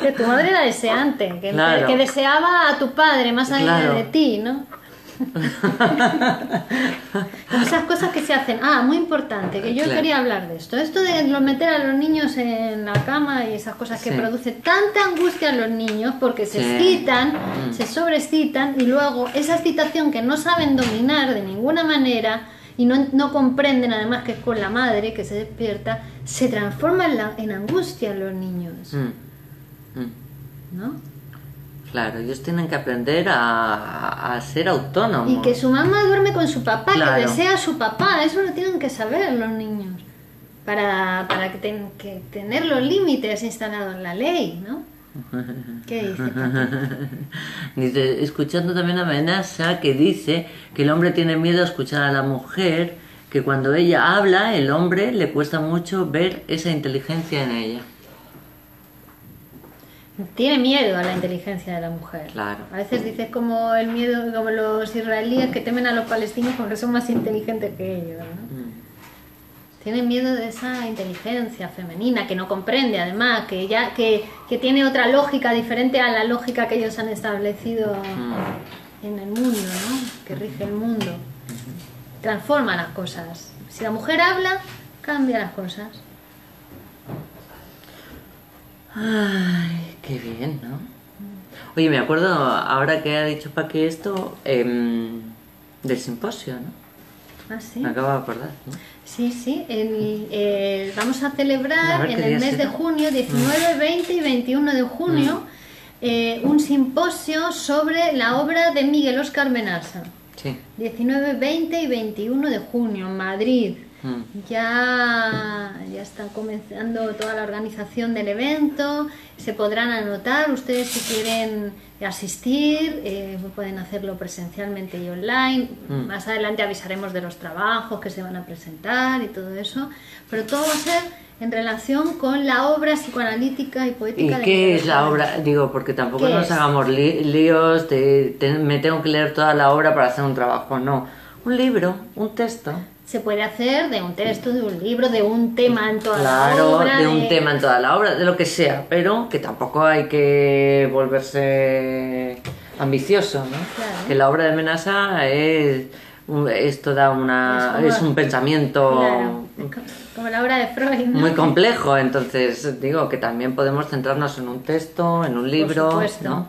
Que tu madre era deseante, que, claro. que deseaba a tu padre más allá claro. de ti, ¿no? Esas cosas que se hacen. Ah, muy importante, que yo claro. quería hablar de esto. Esto de meter a los niños en la cama y esas cosas que sí. produce tanta angustia a los niños porque sí. se excitan, mm. se sobreexcitan y luego esa excitación que no saben dominar de ninguna manera... y no, no comprenden además que es con la madre que se despierta, se transforma en, la, en angustia en los niños. Mm. Mm. ¿No? Claro, ellos tienen que aprender a, a ser autónomos. Y que su mamá duerme con su papá, claro. que desea a su papá, eso lo tienen que saber los niños, para, para que, ten, que tener los límites instalados en la ley, ¿no? ¿Qué dice? Dice, escuchando también a Menassa, que dice que el hombre tiene miedo a escuchar a la mujer, que cuando ella habla, el hombre le cuesta mucho ver esa inteligencia en ella. Tiene miedo a la inteligencia de la mujer. Claro. A veces dices como el miedo, como los israelíes que temen a los palestinos porque son más inteligentes que ellos, ¿no? Mm. Tienen miedo de esa inteligencia femenina, que no comprende además, que ya que, que tiene otra lógica diferente a la lógica que ellos han establecido en el mundo, ¿no? Que rige el mundo. Transforma las cosas. Si la mujer habla, cambia las cosas. Ay, qué bien, ¿no? Oye, me acuerdo ahora que ha dicho Paqui esto eh, del simposio, ¿no? Ah, ¿sí? Me acabo de acordar, ¿no? Sí, sí, el, el, vamos a celebrar a ver, en el mes de junio, diecinueve, veinte y veintiuno de junio, mm. eh, un simposio sobre la obra de Miguel Óscar Menassa. Sí. diecinueve, veinte y veintiuno de junio, en Madrid. Mm. Ya, ya está comenzando toda la organización del evento, se podrán anotar, ustedes si quieren asistir, eh, pueden hacerlo presencialmente y online, mm. más adelante avisaremos de los trabajos que se van a presentar y todo eso, pero todo va a ser en relación con la obra psicoanalítica y poética. ¿Y de qué es la obra? Digo, porque tampoco nos es? hagamos li líos, te, te, me tengo que leer toda la obra para hacer un trabajo, no, un libro, un texto. Se puede hacer de un texto, de un libro, de un tema en toda claro, la obra. Claro, de un de... tema en toda la obra, de lo que sea, pero que tampoco hay que volverse ambicioso, ¿no? Claro. Que la obra de Menassa es, es toda una... es, como, es un pensamiento... Claro, como la obra de Freud, ¿no? Muy complejo, entonces digo que también podemos centrarnos en un texto, en un libro, por supuesto, ¿no?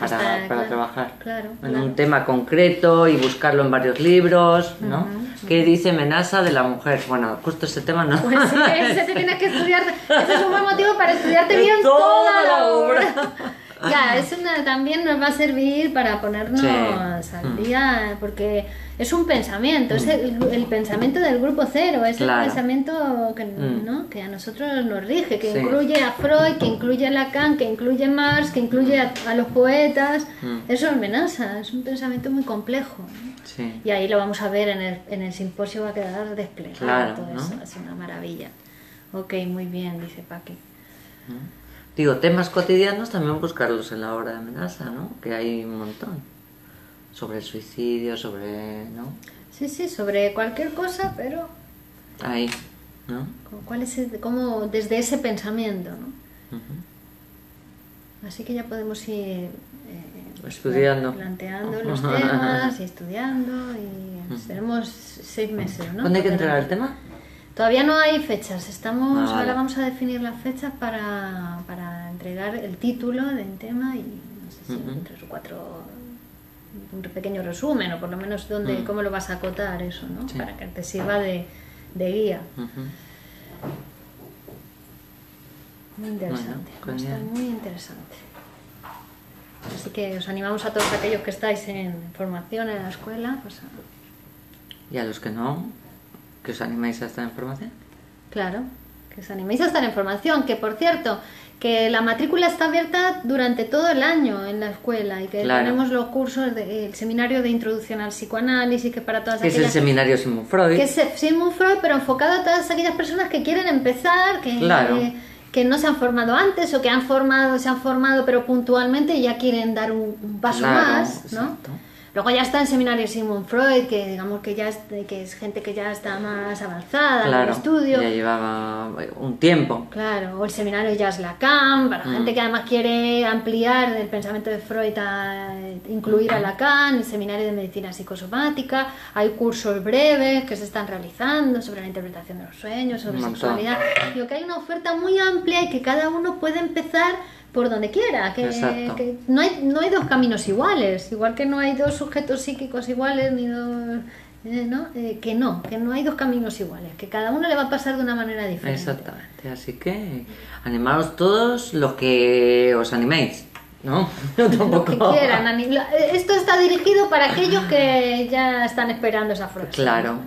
Para, Hasta, para claro, trabajar claro, en claro. un tema concreto y buscarlo en varios libros, ¿no? Uh-huh. ¿Qué dice Menassa de la mujer? Bueno, justo ese tema no. Pues sí, ese te tienes que estudiar. Ese es un buen motivo para estudiarte bien toda, toda la obra. Ya, eso también nos va a servir para ponernos sí. al día, porque es un pensamiento, es el, el pensamiento del Grupo Cero, es claro. el pensamiento que, mm. ¿no? que a nosotros nos rige, que sí. incluye a Freud, que incluye a Lacan, que incluye a Marx, que incluye a, a los poetas, mm. eso es Menassa, es un pensamiento muy complejo. Sí. Y ahí lo vamos a ver en el, en el simposio, va a quedar desplegado claro, todo ¿no? eso, es una maravilla. Ok, muy bien, dice Paqui. Digo, temas cotidianos también buscarlos en la obra de Menassa, ¿no? Que hay un montón. sobre el suicidio, sobre... ¿no? Sí, sí, sobre cualquier cosa, pero... ahí, ¿no? ¿Cuál es el, cómo, desde ese pensamiento, ¿no? Uh-huh. Así que ya podemos ir... Eh, estudiando. Planteando uh-huh. los temas y estudiando y... Uh-huh. Seremos seis meses, ¿no? ¿Cuándo hay que entrar al tema? Todavía no hay fechas, estamos... Ah, vale. Ahora vamos a definir las fechas para, para entregar el título del tema y no sé si uh-huh. tres o cuatro... un pequeño resumen, o por lo menos dónde, mm. cómo lo vas a acotar eso, ¿no? Sí. Para que te sirva de, de guía. Uh-huh. Muy interesante, bueno, va a estar muy interesante. Así que os animamos a todos aquellos que estáis en formación en la escuela, pues a... y a los que no, que os animéis a estar en formación. Claro, que os animéis a estar en formación, que por cierto... que la matrícula está abierta durante todo el año en la escuela y que claro. tenemos los cursos del de, seminario de introducción al psicoanálisis, que para todas aquellas... Que es el seminario Sigmund Freud. Que es Sigmund Freud, pero enfocado a todas aquellas personas que quieren empezar, que, claro. que, que no se han formado antes o que han formado, se han formado pero puntualmente y ya quieren dar un, un paso claro, más, ¿no? Exacto. Luego ya está el seminario Sigmund Freud, que digamos que ya es, que es gente que ya está más avanzada claro, en el estudio. Ya llevaba un tiempo. Claro, o el seminario ya es Lacan, para mm. gente que además quiere ampliar el pensamiento de Freud a incluir a Lacan, el seminario de medicina psicosomática, hay cursos breves que se están realizando sobre la interpretación de los sueños, sobre sexualidad. Digo que hay una oferta muy amplia y que cada uno puede empezar por donde quiera, que, que no, hay, no hay dos caminos iguales, igual que no hay dos sujetos psíquicos iguales, ni dos, eh, ¿no? Eh, que no, que no hay dos caminos iguales, que cada uno le va a pasar de una manera diferente. Exactamente, así que animaos todos los que os animéis, ¿no? Yo tampoco. Los que quieran, anim... esto está dirigido para aquellos que ya están esperando esa frase. Claro,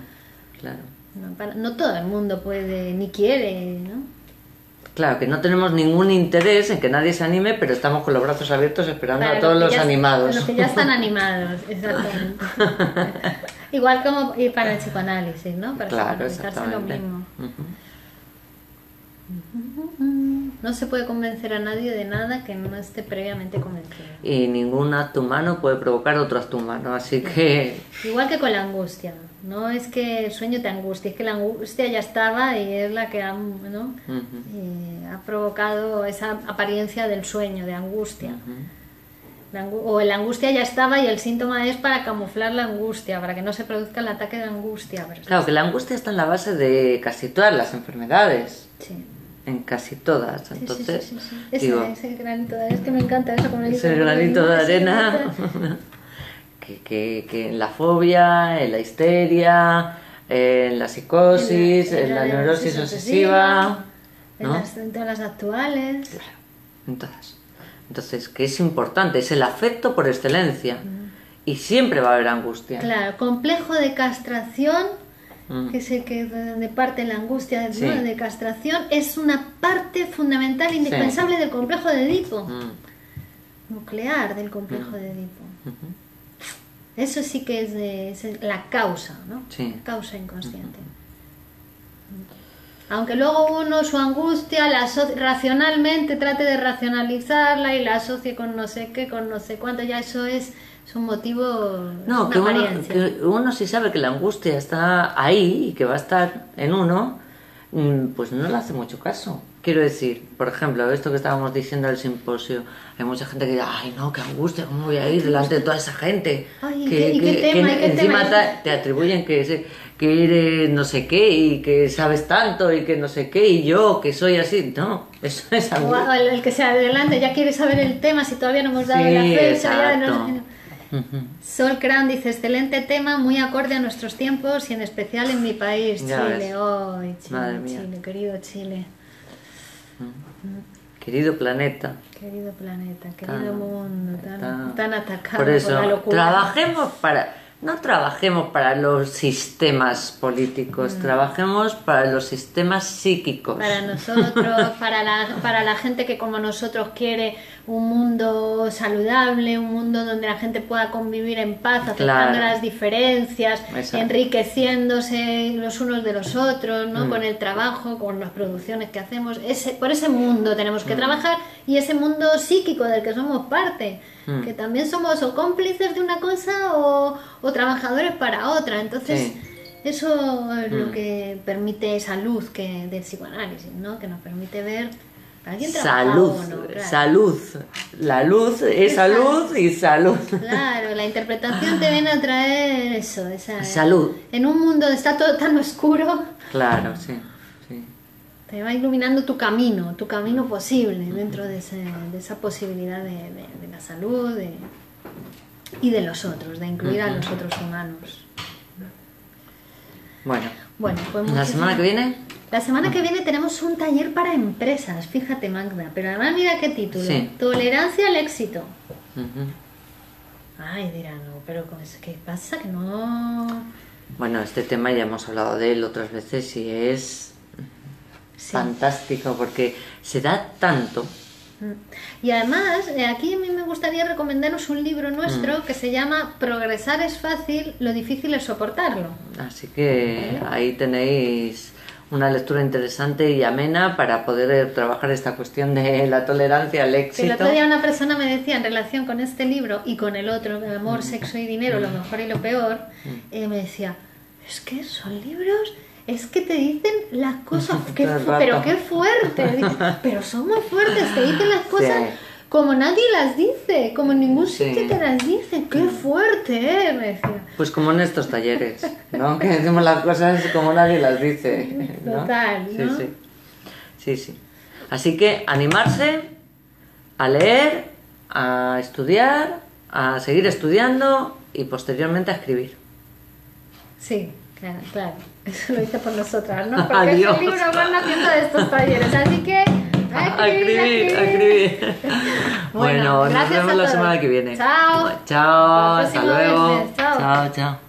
claro. No, para, no todo el mundo puede, ni quiere, ¿no? Claro, que no tenemos ningún interés en que nadie se anime, pero estamos con los brazos abiertos esperando para a todos los, los animados. Los que ya están animados, exactamente. Igual como ir para el psicoanálisis, ¿no? Para claro, exactamente. Lo mismo. Uh-huh. No se puede convencer a nadie de nada que no esté previamente convencido. Y ningún acto humano puede provocar otro acto humano, así que... Igual que con la angustia. No es que el sueño te angustie, es que la angustia ya estaba y es la que ha, ¿no? uh-huh. eh, ha provocado esa apariencia del sueño, de angustia. Uh-huh. la angu o la angustia ya estaba y el síntoma es para camuflar la angustia, para que no se produzca el ataque de angustia. Pero claro, que la angustia está en la base de casi todas las enfermedades. Sí. En casi todas, entonces... Sí, sí, sí, sí, sí. Digo, ese, ese granito de arena, es que me encanta eso. Como ese granito de arena... Que, que, que en la fobia, en la histeria, en la psicosis, en la, en la, en la neurosis, neurosis obsesiva, obsesiva ¿no? en, las, en todas las actuales. Claro, en todas. Entonces, que es importante, es el afecto por excelencia. Mm. Y siempre va a haber angustia. Claro, complejo de castración, mm. que es el que de parte la angustia sí. ¿no? de castración, es una parte fundamental, indispensable sí. del complejo de Edipo. Mm. Nuclear del complejo mm. de Edipo. Mm-hmm. Eso sí que es, de, es la causa, ¿no? Sí. La causa inconsciente. Uh-huh. Aunque luego uno su angustia la aso racionalmente trate de racionalizarla y la asocie con no sé qué, con no sé cuánto, ya eso es, es un motivo, no, es una que apariencia. Uno, que uno sí sabe que la angustia está ahí y que va a estar en uno, pues no le hace mucho caso. Quiero decir, por ejemplo, esto que estábamos diciendo del simposio, hay mucha gente que dice, ay no, qué angustia, ¿cómo voy a ir delante de toda esa gente? Ay, que, ¿qué, que, qué tema, que ¿qué encima tema? Te atribuyen que, que eres no sé qué y que sabes tanto y que no sé qué y yo que soy así, no, eso es angustia. O el, el que se adelante ya quiere saber el tema si todavía no hemos dado sí, la fecha. Ya no, no. Uh-huh. Sol Cran dice, excelente tema, muy acorde a nuestros tiempos y en especial en mi país, ya Chile, oh, Chile, madre mía. Chile, querido Chile. Querido planeta. Querido planeta, querido tan, mundo, tan, tan, tan atacado por, eso, por la locura. Trabajemos para, no trabajemos para los sistemas políticos, mm. trabajemos para los sistemas psíquicos. Para nosotros, para, la, para la gente que como nosotros quiere un mundo mundo saludable, un mundo donde la gente pueda convivir en paz, aceptando claro. las diferencias, exacto. enriqueciéndose los unos de los otros, ¿no? Mm. Con el trabajo, con las producciones que hacemos. Ese, por ese mundo tenemos que mm. trabajar, y ese mundo psíquico del que somos parte, mm. que también somos o cómplices de una cosa o, o trabajadores para otra. Entonces... sí. Eso es lo que permite esa luz que, del psicoanálisis, ¿no? Que nos permite ver... ¿para quién trabaja uno? Claro. Salud. La luz es salud y salud. Claro, la interpretación te viene a traer eso. Esa, salud. En un mundo donde está todo tan oscuro... claro, sí, sí. Te va iluminando tu camino, tu camino posible dentro de, ese, de esa posibilidad de, de, de la salud de, y de los otros, de incluir a los otros humanos. Bueno, bueno pues ¿la semana que viene? La semana que viene tenemos un taller para empresas, fíjate Magda, pero además mira qué título, sí. Tolerancia al éxito. Uh-huh. Ay, dirán, no, pero ¿qué pasa? Que no... Bueno, este tema ya hemos hablado de él otras veces y es sí. fantástico porque se da tanto... Y además, aquí a mí me gustaría recomendaros un libro nuestro mm. que se llama Progresar es fácil, lo difícil es soportarlo. Así que ¿vale? ahí tenéis una lectura interesante y amena para poder trabajar esta cuestión de la tolerancia al éxito. El otro día una persona me decía en relación con este libro y con el otro, Amor, mm. sexo y dinero, mm. lo mejor y lo peor, mm. eh, me decía, es que son libros... es que te dicen las cosas, que, pero qué fuerte, pero somos fuertes, te dicen las cosas sí. como nadie las dice, como en ningún sitio sí. te las dicen, qué fuerte, ¿eh? Me decía. Pues como en estos talleres, ¿no? Que decimos las cosas como nadie las dice, ¿no? Total, ¿no? Sí, sí, sí, sí. Así que animarse a leer, a estudiar, a seguir estudiando y posteriormente a escribir. Sí. Claro, claro, eso lo hice por nosotras, ¿no? Porque adiós. Es el libro más naciendo de estos talleres, así que... a escribir, a escribir. Bueno, bueno, nos vemos la semana que viene. Chao. Chao, hasta luego. Chao, chao.